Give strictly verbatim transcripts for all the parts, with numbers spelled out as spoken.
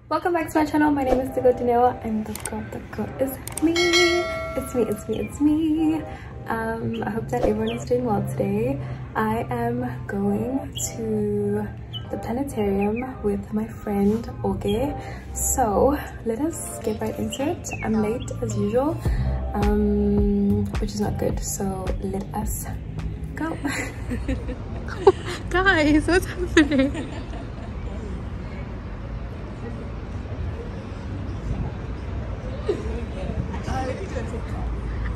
Welcome back to my channel. My name is Ntsiko Deneo, and the girl, the girl is me. It's me, it's me, it's me. Um, I hope that everyone is doing well today. I am going to the planetarium with my friend Oge. So let us get right into it. I'm late as usual, um, which is not good. So let us go. Guys, what's happening?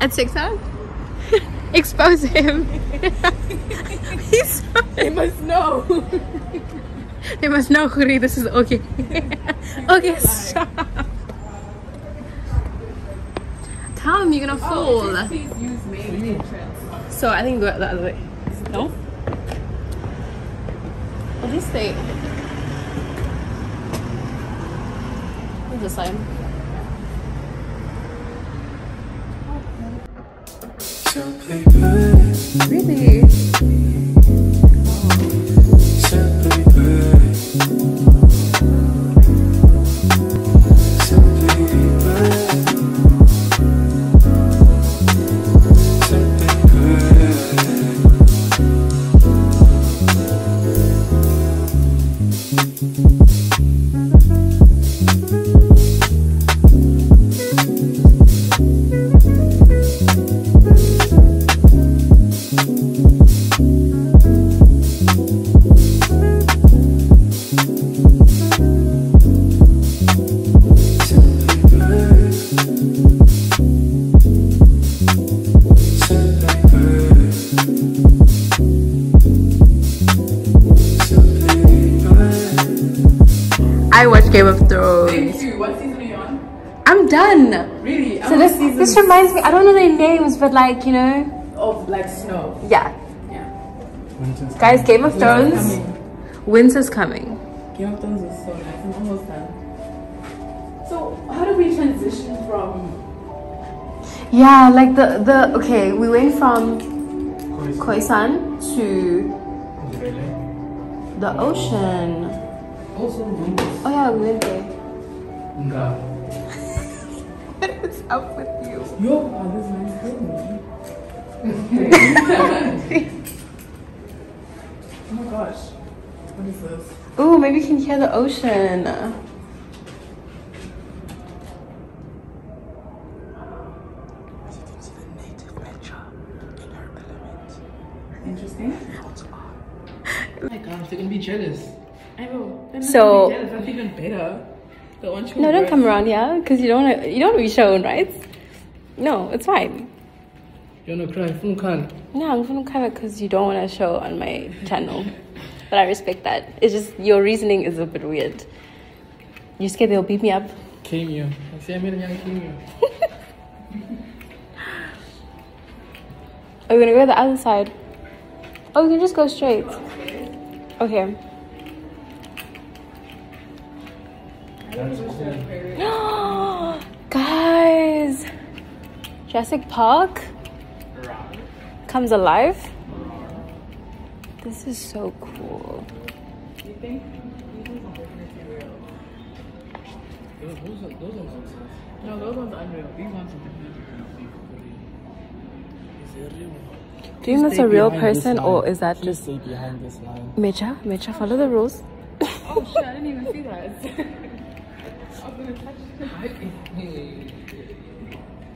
At TikTok? Expose him. He's so... They must know. They must know, Khuri, this is okay. Okay, stop. Tell him you're gonna fall. Oh, please use main entrance. So I think go the other way. No? Or this way. This time. Really? I watch Game of Thrones. Did you? What season are you on? I'm done. Really? I'm so this this reminds me. I don't know their names, but like you know. Of like snow. Yeah. Yeah. Winter's Guys, coming. Game of Thrones. Winter's, Winter's coming. Game of Thrones is so nice. I'm almost done. So how do we transition from? Yeah, like the the okay, we went from Khoisan to the ocean. Also, oh yeah, we went there. Nah. What is up with you? Your father's nice thing. Oh my gosh. What is this? Oh, maybe you can hear the ocean. It's the native mantra in her element. Interesting. Oh my gosh, they're gonna be jealous. I know. So jealous. That's even better. The one no, don't come around here, yeah? Because you don't want to. You don't want to be shown, right? No, it's fine. You wanna cry? No, I'm gonna cry because you don't want to show on my channel. But I respect that. It's just your reasoning is a bit weird. You're scared they'll beat me up. Came you. I see. I'm young. Came you. Are we gonna go to the other side? Oh, we can just go straight. Okay. Guys, Jurassic Park comes alive. This is so cool. No, those ones are unreal. These ones are definitely real. Do you think that's a real person or is that just Mecha? Mecha, follow the rules. Oh shit! I didn't even see that.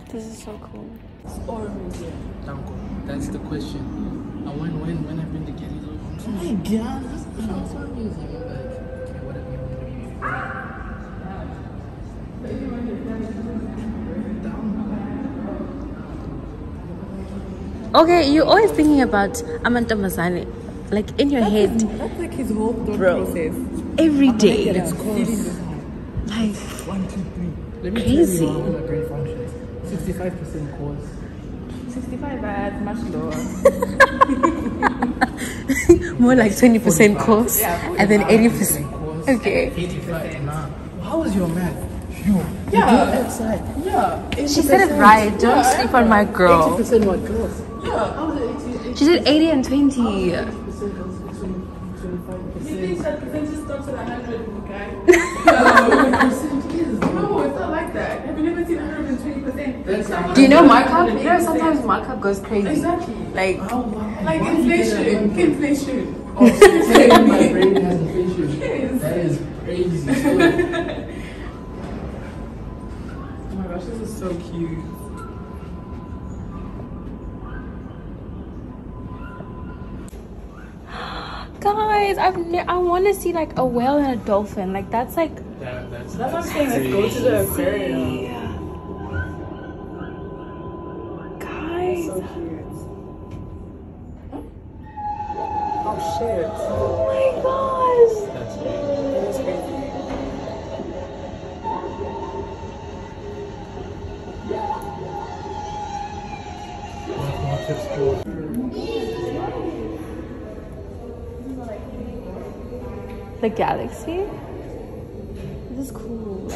This is so cool. It's all amazing. That's the question. I want when when I've been to get it. Oh my god, this is so amazing. Okay, you're always thinking about Amandla Mazane. Like in your that's head. His, that's like his whole thought process. Every day. It's cool. Like one, two, three. Let me crazy. Tell you how the brain functions. Sixty-five percent cause. Sixty-five, that's much lower. More like twenty percent cause, yeah, and then eighty percent. Okay. Eighty-five. How was your math? You, yeah. You do outside. Yeah. She said it right. Don't yeah, sleep on my girl. eighty percent what girls? Yeah. She said eighty and twenty. Oh, eighty percent girls, twenty-five percent. You think that percentage stops at one hundred, guy? one hundred percent is. No, it's not like that. Have you never seen one hundred twenty percent? Do you know markup? You know, sometimes markup goes crazy. Exactly. Like, oh, wow. Like inflation. Inflation. Oh, so you're saying my brain has inflation. Yes. That is crazy. This is so cute. Guys, I've ne I want to see like a whale and a dolphin. Like that's like that, that's, that's what I'm saying. Let's go to the aquarium. Yeah. Guys. That's so cute. Huh? Oh shit! Oh my gosh! That's crazy. That's crazy. The galaxy? This is cool.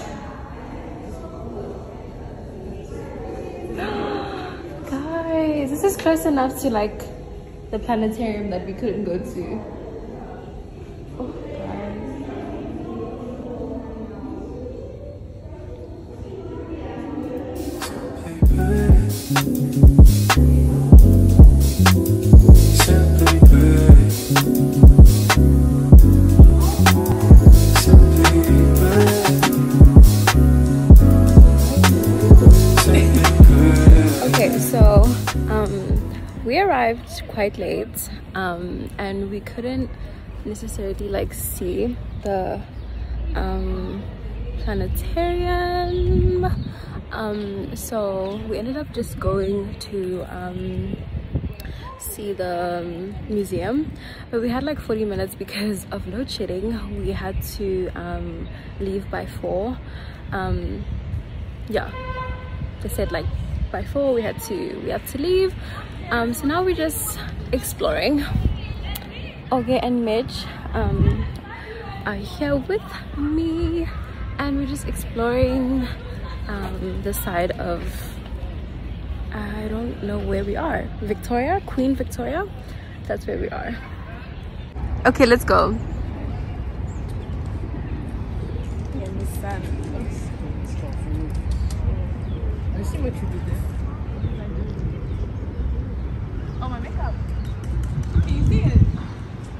Guys, this is close enough to like the planetarium that we couldn't go to. Quite late, um, and we couldn't necessarily like see the um, planetarium, um, so we ended up just going to um, see the um, museum, but we had like forty minutes because of load shedding. We had to um, leave by four. Um, yeah, they said like by four we had to we had to leave. Um, so now we're just exploring. Oge and Midge um, are here with me, and we're just exploring um, the side of, I don't know where we are, Victoria, Queen Victoria, that's where we are. Okay, let's go. Yeah, the sun. I see what you did there. Oh, my makeup. Can you see it?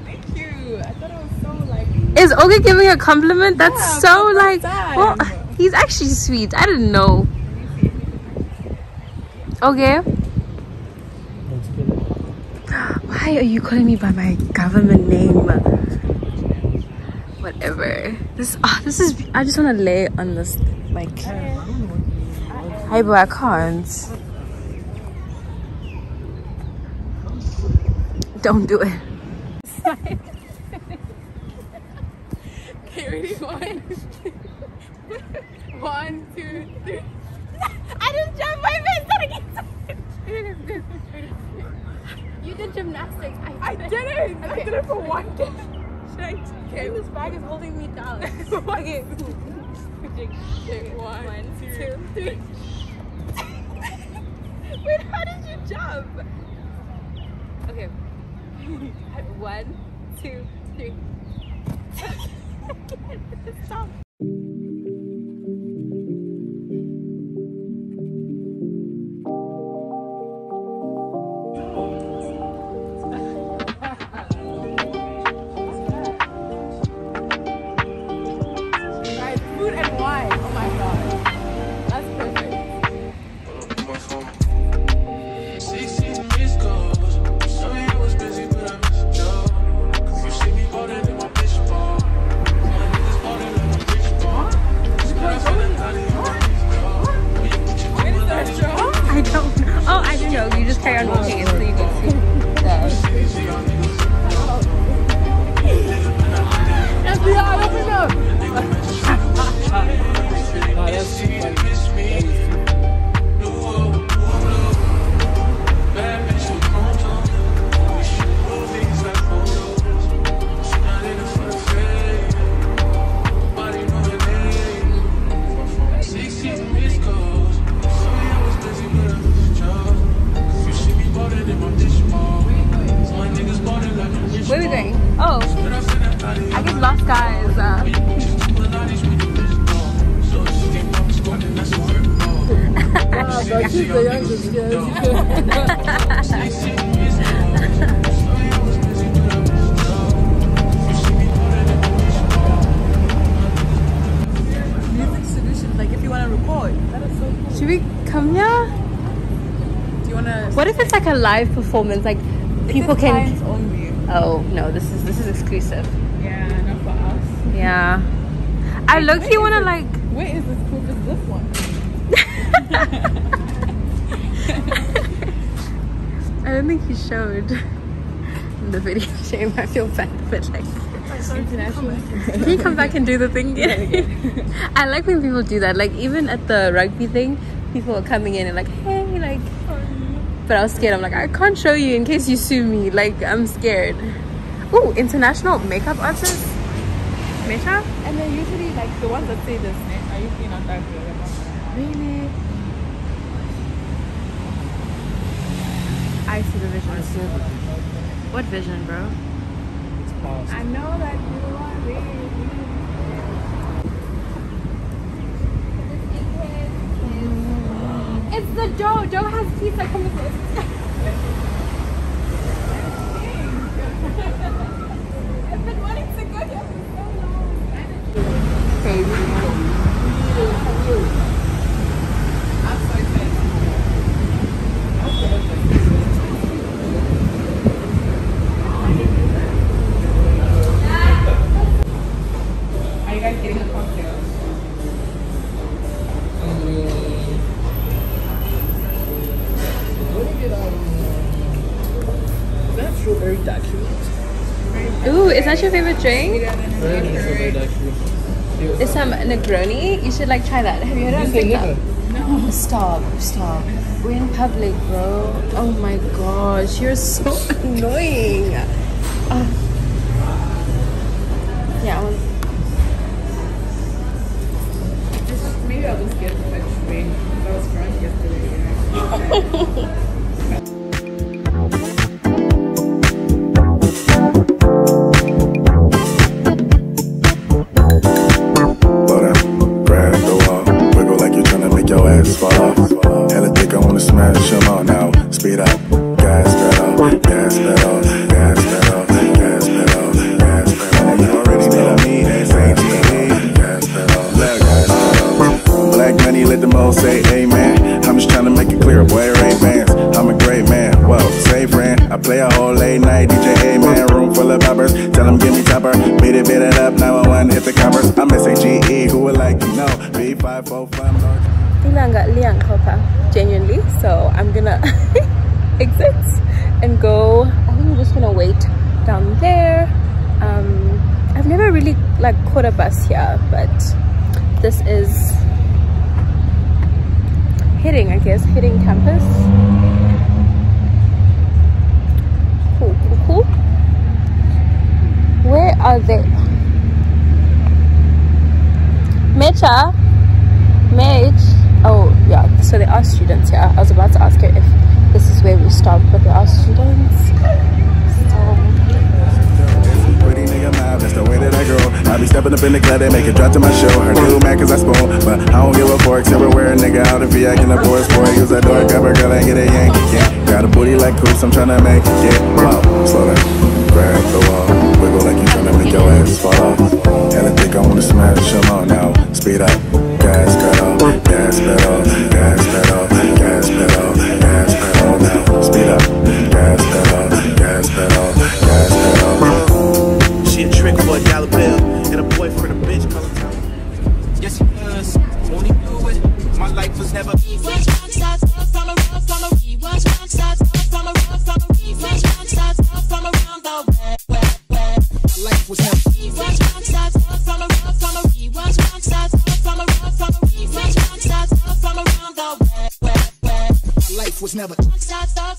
Thank you. I thought it was so like. Is Oge giving a compliment? That's yeah, so like. Well, he's actually sweet. I didn't know. Oge. Why are you calling me by my government name? Whatever. This. Oh, this is. I just want to lay on this. Like. Hey, but I can't. Don't do it. Okay, ready? One, two, one, two, three. I just jumped my bed. You did gymnastics. I did it. I did it, okay. I did it for one day. Should I take okay. This bag is holding me down. Okay. One, one, two, two three. Wait, how did you jump? Okay. One, two, three. Stop. Open up! she's the youngest, yes. Should we come here? Do you wanna? What if it's like a live performance? Like people it's can. It's only. Oh no! This is this is exclusive. Yeah, not for us. Yeah. Wait, I look. You wanna it? Like? Where is this cool? Is this one? I don't think he showed the video. Shame. I feel bad, but like. Can you come back and do the thing? I like when people do that. Like even at the rugby thing, people are coming in and like, hey, like. But I was scared. I'm like, I can't show you in case you sue me. Like I'm scared. Ooh, international makeup artists. Mecha. And they're usually like the ones that say this name are usually not that good. Really? I see the vision. I see the vision. What vision, bro? I know that you want me. Mm. It's the dough. Dough has teeth that come with it. I've been wanting to go here for so long. Baby. I'm so excited. I'm so excited. Ooh, is that your favorite drink? It's some Negroni. You should like try that. Have you heard of that? No. Stop, stop. We're in public, bro. Oh my gosh, you're so annoying. Uh, yeah, I was. Maybe I'll just get a train because I was crying yesterday. Genuinely, so I'm gonna exit and go. I think we're just gonna wait down there. um I've never really like caught a bus here, but this is hitting I guess hitting campus. Cool, cool, cool. Where are they? Mecha Mage. Oh yeah, so there are students here. I was about to ask her if this is where we stop, but there are students. Pretty nigga vibe, that's the way that I grow. I be stepping up in the club and make a drop to my show. Her new man cause I spoon, but I don't give a fork. Everywhere a nigga out of V I can afford for it. Use a door cover, girl, I get a yank. Yeah, got a booty like coops, I'm tryna make it. Yeah, wow, slow down, grab the wall, wiggle like you tryna make your ass fall off. And I think I wanna smash them all now. Speed up. Gas pedal, gas pedal, gas pedal, gas pedal, gas pedal now. Speed up, gas pedal, gas pedal, gas pedal. She a trick for a dollar bill and a boy for the bitch color time. Yes she does, won't he do it? My life was never was never.